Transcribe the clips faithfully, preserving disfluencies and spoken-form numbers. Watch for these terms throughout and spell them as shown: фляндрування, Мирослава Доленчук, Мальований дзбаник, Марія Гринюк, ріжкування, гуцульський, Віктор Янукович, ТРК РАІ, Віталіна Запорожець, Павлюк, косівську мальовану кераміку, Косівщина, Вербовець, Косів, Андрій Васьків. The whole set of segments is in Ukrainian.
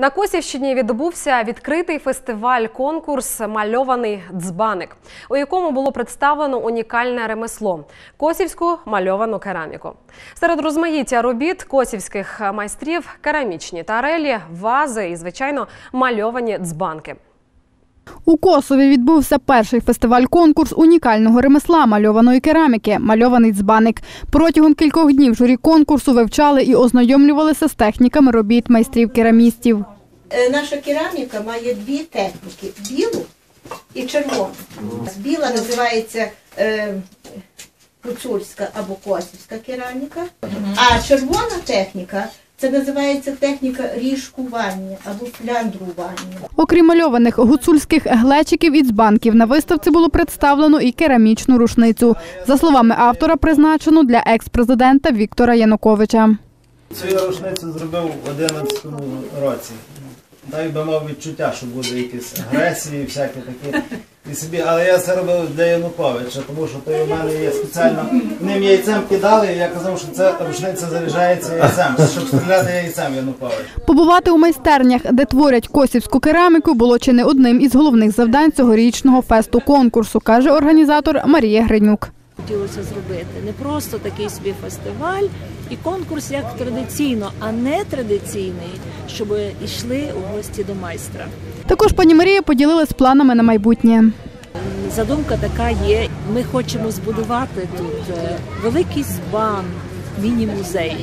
На Косівщині відбувся відкритий фестиваль-конкурс «Мальований дзбаник», у якому було представлено унікальне ремесло – косівську мальовану кераміку. Серед розмаїття робіт косівських майстрів – керамічні тарелі, вази і, звичайно, мальовані дзбанки. У Косові відбувся перший фестиваль-конкурс унікального ремесла – мальованої кераміки «Мальований дзбаник». Протягом кількох днів журі конкурсу вивчали і ознайомлювалися з техніками робіт майстрів-керамістів. Наша кераміка має дві техніки – білу і червону. Біла називається куцульська або косівська кераміка, а червона техніка – це називається техніка ріжкування або фляндрування. Окрім мальованих гуцульських глечиків і дзбанків, на виставці було представлено і керамічну рушницю. За словами автора, призначену для екс-президента Віктора Януковича. Цю я рушницю зробив в одинадцятому році. Дай би мав відчуття, що буде якісь агресії, всякі такі. Але я це робив для Януковича, тому що то в мене є спеціально, ним яйцем кидали, і я казав, що ця рушниця заряджається яйцем, щоб стріляти яйцем Януковича. Побувати у майстернях, де творять косівську кераміку, було чи не одним із головних завдань цьогорічного фесту-конкурсу, каже організатор Марія Гринюк. Хотілося зробити не просто такий собі фестиваль і конкурс як традиційно, а не традиційний, щоб йшли у гості до майстра. Також пані Марія поділилась планами на майбутнє. Задумка така є, ми хочемо збудувати тут великий збан, міні-музей,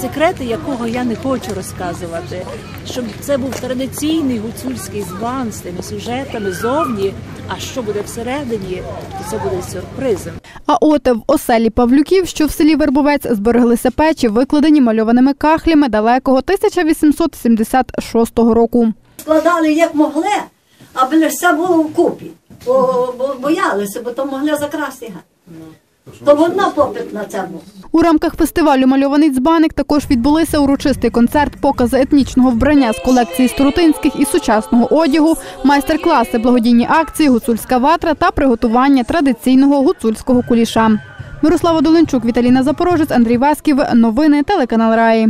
секрети якого я не хочу розказувати, щоб це був традиційний гуцульський збан з тими сюжетами зовні, а що буде всередині, то це буде сюрпризом. А от в оселі Павлюків, що в селі Вербовець, збереглися печі, викладені мальованими кахлями далекого тисяча вісімсот сімдесят шостого року. Складали як могли, аби все було вкупі, бо боялися, бо то могли закрасти. То вона попит на це був. У рамках фестивалю «Мальований дзбаник» також відбулися урочистий концерт, покази етнічного вбрання з колекції струтинських і сучасного одягу, майстер-класи, благодійні акції, гуцульська ватра та приготування традиційного гуцульського куліша. Мирослава Доленчук, Віталіна Запорожець, Андрій Васьків. Новини телеканал Рай.